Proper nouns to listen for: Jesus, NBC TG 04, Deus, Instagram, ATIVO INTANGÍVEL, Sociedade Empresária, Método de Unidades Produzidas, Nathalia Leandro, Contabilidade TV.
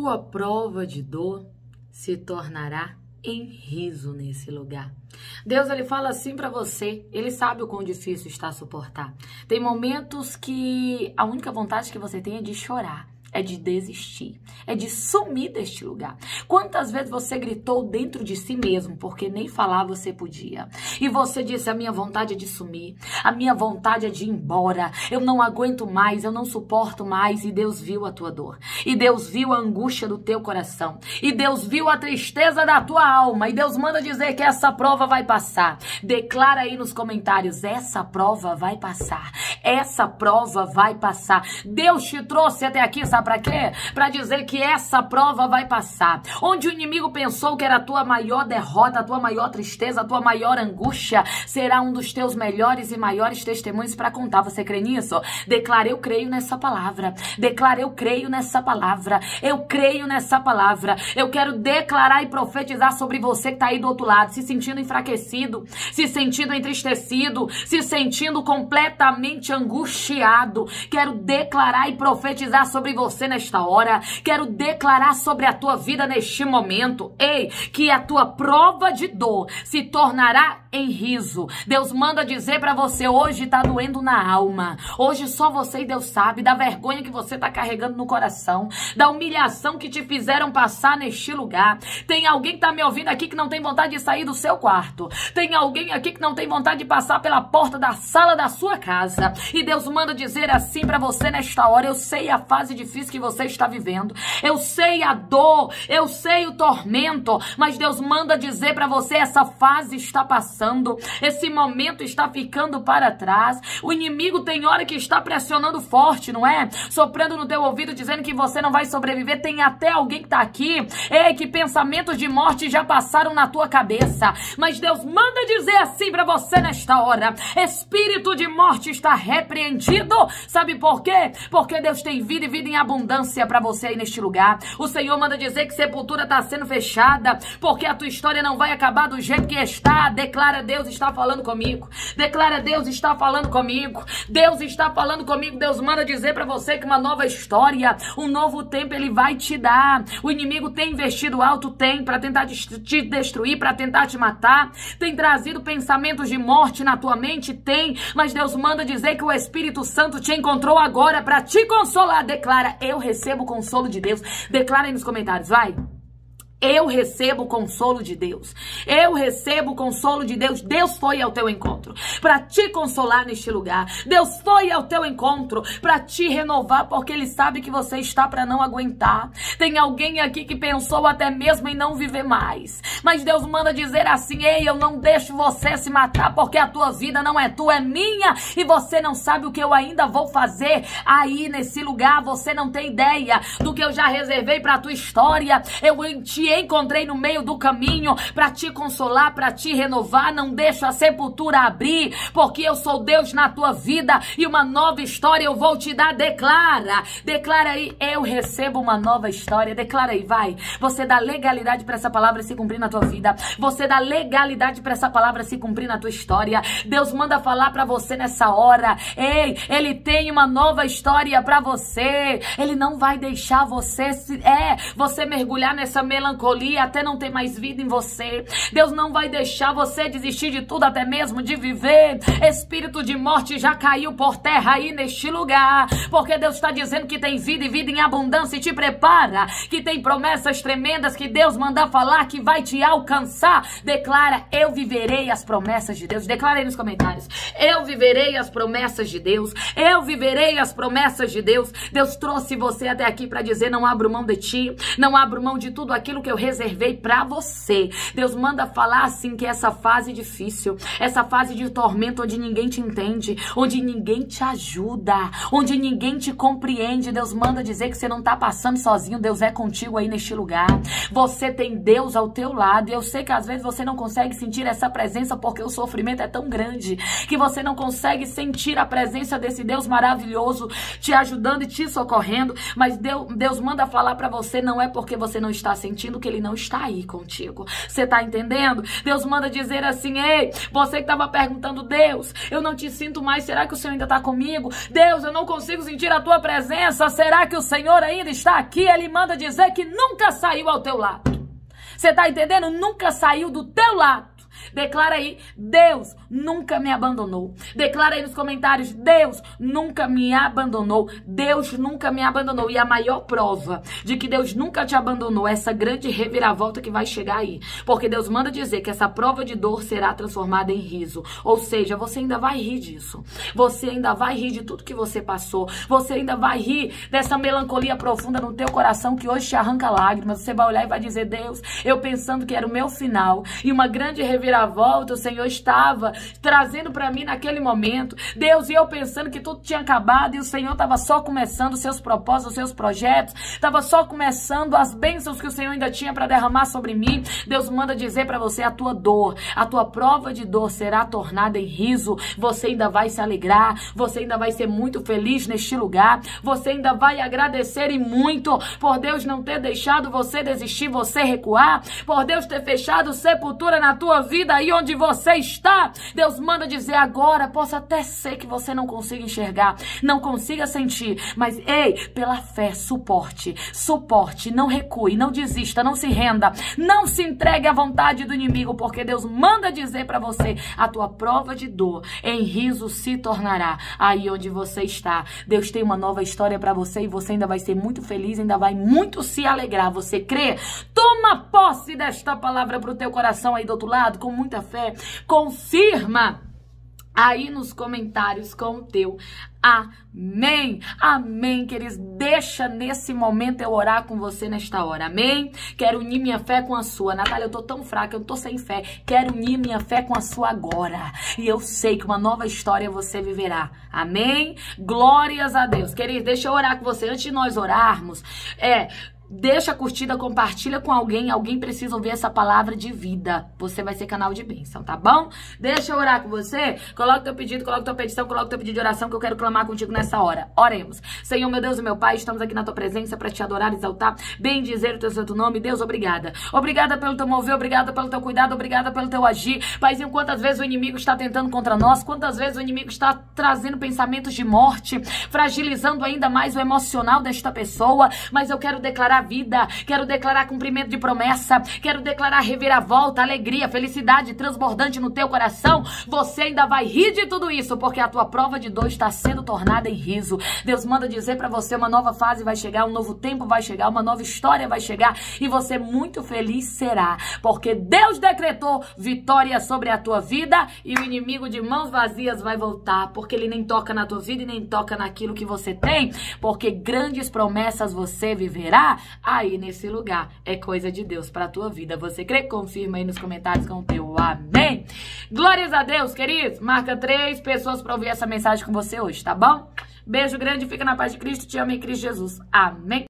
Tua prova de dor se tornará em riso nesse lugar. Deus, ele fala assim para você, ele sabe o quão difícil está suportar. Tem momentos que a única vontade que você tem é de chorar, é de desistir, é de sumir deste lugar. Quantas vezes você gritou dentro de si mesmo, porque nem falar você podia. E você disse, a minha vontade é de sumir, a minha vontade é de ir embora, eu não aguento mais, eu não suporto mais. E Deus viu a tua dor, e Deus viu a angústia do teu coração, e Deus viu a tristeza da tua alma, e Deus manda dizer que essa prova vai passar. Declara aí nos comentários, essa prova vai passar, essa prova vai passar. Deus te trouxe até aqui, sabe? Para quê? Para dizer que essa prova vai passar. Onde o inimigo pensou que era a tua maior derrota, a tua maior tristeza, a tua maior angústia, será um dos teus melhores e maiores testemunhos para contar. Você crê nisso? Declara, eu creio nessa palavra. Declara, eu creio nessa palavra. Eu creio nessa palavra. Eu quero declarar e profetizar sobre você que está aí do outro lado, se sentindo enfraquecido, se sentindo entristecido, se sentindo completamente angustiado. Quero declarar e profetizar sobre você nesta hora, quero declarar sobre a tua vida neste momento, ei, que a tua prova de dor se tornará em riso. Deus manda dizer pra você, hoje tá doendo na alma, hoje só você e Deus sabe da vergonha que você tá carregando no coração, da humilhação que te fizeram passar neste lugar. Tem alguém que tá me ouvindo aqui que não tem vontade de sair do seu quarto, tem alguém aqui que não tem vontade de passar pela porta da sala da sua casa, e Deus manda dizer assim pra você nesta hora, eu sei a fase de difícil que você está vivendo, eu sei a dor, eu sei o tormento, mas Deus manda dizer para você, essa fase está passando, esse momento está ficando para trás. O inimigo tem hora que está pressionando forte, não é? Soprando no teu ouvido, dizendo que você não vai sobreviver. Tem até alguém que está aqui, ei, que pensamentos de morte já passaram na tua cabeça, mas Deus manda dizer assim para você nesta hora, espírito de morte está repreendido. Sabe por quê? Porque Deus tem vida e vida em abundância para você aí neste lugar. O Senhor manda dizer que sepultura está sendo fechada, porque a tua história não vai acabar do jeito que está. Declara, Deus está falando comigo. Declara, Deus está falando comigo. Deus está falando comigo. Deus manda dizer para você que uma nova história, um novo tempo ele vai te dar. O inimigo tem investido alto, tem, para tentar te destruir, para tentar te matar, tem trazido pensamentos de morte na tua mente, tem, mas Deus manda dizer que o Espírito Santo te encontrou agora para te consolar. Declara, eu recebo o consolo de Deus. Declara aí nos comentários, vai. Eu recebo o consolo de Deus. Eu recebo o consolo de Deus. Deus foi ao teu encontro para te consolar neste lugar. Deus foi ao teu encontro para te renovar, porque ele sabe que você está para não aguentar. Tem alguém aqui que pensou até mesmo em não viver mais, mas Deus manda dizer assim, ei, eu não deixo você se matar, porque a tua vida não é tua, é minha, e você não sabe o que eu ainda vou fazer aí nesse lugar. Você não tem ideia do que eu já reservei para a tua história. Eu te encontrei no meio do caminho para te consolar, para te renovar. Não deixo a sepultura abrir, porque eu sou Deus na tua vida e uma nova história eu vou te dar. Declara, declara aí, eu recebo uma nova história. Declara aí, vai. Você dá legalidade para essa palavra se cumprir na tua vida, você dá legalidade para essa palavra se cumprir na tua história. Deus manda falar para você nessa hora, ei, ele tem uma nova história para você. Ele não vai deixar você você mergulhar nessa melancolia até não ter mais vida em você. Deus não vai deixar você desistir de tudo, até mesmo de viver. Espírito de morte já caiu por terra aí neste lugar, porque Deus está dizendo que tem vida e vida em abundância, e te prepara, que tem promessas tremendas que Deus manda falar, que vai te alcançar. Declara, eu viverei as promessas de Deus. Declara aí nos comentários, eu viverei as promessas de Deus. Eu viverei as promessas de Deus. Deus trouxe você até aqui para dizer, não abro mão de ti, não abro mão de tudo aquilo que eu reservei pra você. Deus manda falar assim que essa fase difícil, essa fase de tormento, onde ninguém te entende, onde ninguém te ajuda, onde ninguém te compreende, Deus manda dizer que você não tá passando sozinho. Deus é contigo aí neste lugar. Você tem Deus ao teu lado, e eu sei que às vezes você não consegue sentir essa presença, porque o sofrimento é tão grande que você não consegue sentir a presença desse Deus maravilhoso te ajudando e te socorrendo, mas Deus manda falar pra você, não é porque você não está sentindo, que ele não está aí contigo. Você tá entendendo? Deus manda dizer assim: ei, você que estava perguntando, Deus, eu não te sinto mais, será que o Senhor ainda está comigo? Deus, eu não consigo sentir a tua presença, será que o Senhor ainda está aqui? Ele manda dizer que nunca saiu ao teu lado. Você tá entendendo? Nunca saiu do teu lado. Declara aí, Deus nunca me abandonou. Declara aí nos comentários, Deus nunca me abandonou. Deus nunca me abandonou. E a maior prova de que Deus nunca te abandonou é essa grande reviravolta que vai chegar aí. Porque Deus manda dizer que essa prova de dor será transformada em riso. Ou seja, você ainda vai rir disso. Você ainda vai rir de tudo que você passou. Você ainda vai rir dessa melancolia profunda no teu coração que hoje te arranca lágrimas. Você vai olhar e vai dizer, Deus, eu pensando que era o meu final. E uma grande reviravolta, o Senhor estava trazendo para mim naquele momento. Deus, e eu pensando que tudo tinha acabado e o Senhor estava só começando os seus propósitos, os seus projetos, estava só começando as bênçãos que o Senhor ainda tinha para derramar sobre mim. Deus manda dizer para você, a tua dor, a tua prova de dor será tornada em riso. Você ainda vai se alegrar, você ainda vai ser muito feliz neste lugar, você ainda vai agradecer e muito por Deus não ter deixado você desistir, você recuar, por Deus ter fechado sepultura na tua vida aí onde você está. Deus manda dizer agora, posso até ser que você não consiga enxergar, não consiga sentir, mas ei, pela fé, suporte, suporte, não recue, não desista, não se renda, não se entregue à vontade do inimigo, porque Deus manda dizer para você, a tua prova de dor em riso se tornará aí onde você está. Deus tem uma nova história para você e você ainda vai ser muito feliz, ainda vai muito se alegrar. Você crê? Toma posse desta palavra pro teu coração aí do outro lado, com muita fé, confirma aí nos comentários com o teu amém, amém, queridos. Deixa nesse momento eu orar com você nesta hora, amém? Quero unir minha fé com a sua. Natália, eu tô tão fraca, eu tô sem fé. Quero unir minha fé com a sua agora. E eu sei que uma nova história você viverá, amém? Glórias a Deus. Queridos, deixa eu orar com você. Antes de nós orarmos, deixa a curtida, compartilha com alguém. Alguém precisa ouvir essa palavra de vida. Você vai ser canal de bênção, tá bom? Deixa eu orar com você. Coloca teu pedido, coloca tua petição, coloca teu pedido de oração que eu quero clamar contigo nessa hora. Oremos. Senhor, meu Deus e meu Pai, estamos aqui na tua presença para te adorar, exaltar, bendizer o teu santo nome. Deus, obrigada. Obrigada pelo teu mover, obrigada pelo teu cuidado, obrigada pelo teu agir. Paizinho, quantas vezes o inimigo está tentando contra nós, quantas vezes o inimigo está trazendo pensamentos de morte, fragilizando ainda mais o emocional desta pessoa, mas eu quero declarar vida, quero declarar cumprimento de promessa, quero declarar reviravolta, alegria, felicidade transbordante no teu coração. Você ainda vai rir de tudo isso, porque a tua prova de dor está sendo tornada em riso. Deus manda dizer pra você, uma nova fase vai chegar, um novo tempo vai chegar, uma nova história vai chegar, e você muito feliz será, porque Deus decretou vitória sobre a tua vida, e o inimigo de mãos vazias vai voltar, porque ele nem toca na tua vida e nem toca naquilo que você tem, porque grandes promessas você viverá aí nesse lugar. É coisa de Deus pra tua vida. Você crê? Confirma aí nos comentários com o teu amém. Glórias a Deus, queridos. Marca 3 pessoas pra ouvir essa mensagem com você hoje, tá bom? Beijo grande, fica na paz de Cristo. Te amo em Cristo Jesus. Amém.